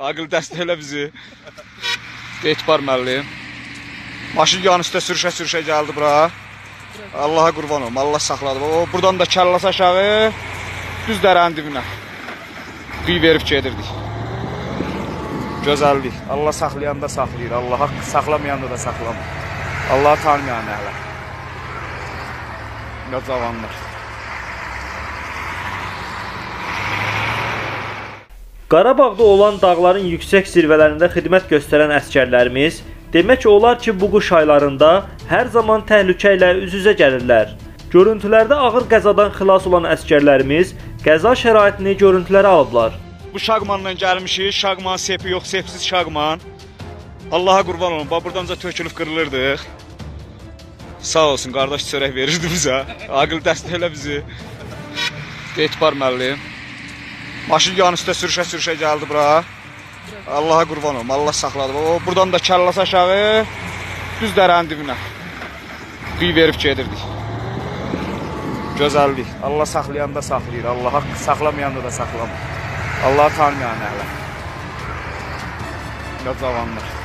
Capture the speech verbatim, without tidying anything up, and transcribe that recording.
Aqil dəst elə bizi. Qeyt bar müəllim. Maşın yan üstə sürüşə-sürüşə gəldi bura. Allaha qurban olum, Allah saxladı. O, buradan da kəllası aşağı, düz dərənin dibinə. Qıy verib gedirdik. Gözəllik. Allah saxlayan da saxlayır, Allah haqqı saxlamayan da da saxlamır. Allah tanımayan əhlə. Nə cavanlar. Qarabağda olan dağların yüksək zirvələrində xidmət göstərən əsgərlərimiz, demək olar ki, bu quş aylarında hər zaman təhlükə ilə üz-üzə gəlirlər. Görüntülərdə ağır qəzadan xilas olan əsgərlərimiz qəza şəraitini görüntülərə alıblar. Bu şaqmandan gəlmişik, şaqman sepi yox, sepsiz şaqman. Allaha qurban olun, buradan da tökülüb qırılırdıq. Sağ olsun, qardaş çörək verirdi bizə, Aqil dəst elə bizi. Qeyt bar müəllim. Maşın yan üstə sürüşə-sürüşə gəldi bura. Allaha qurban olum, Allah saxladı. O, buradan da kəllası aşağı, düz dərənin dibinə. Qıy verib gedirdik. Gözəllik. Allah saxlayan da saxlayır, Allah haqqı saxlamayan da da saxlamır. Allah tanımayan əhlə. Nə cavanlar.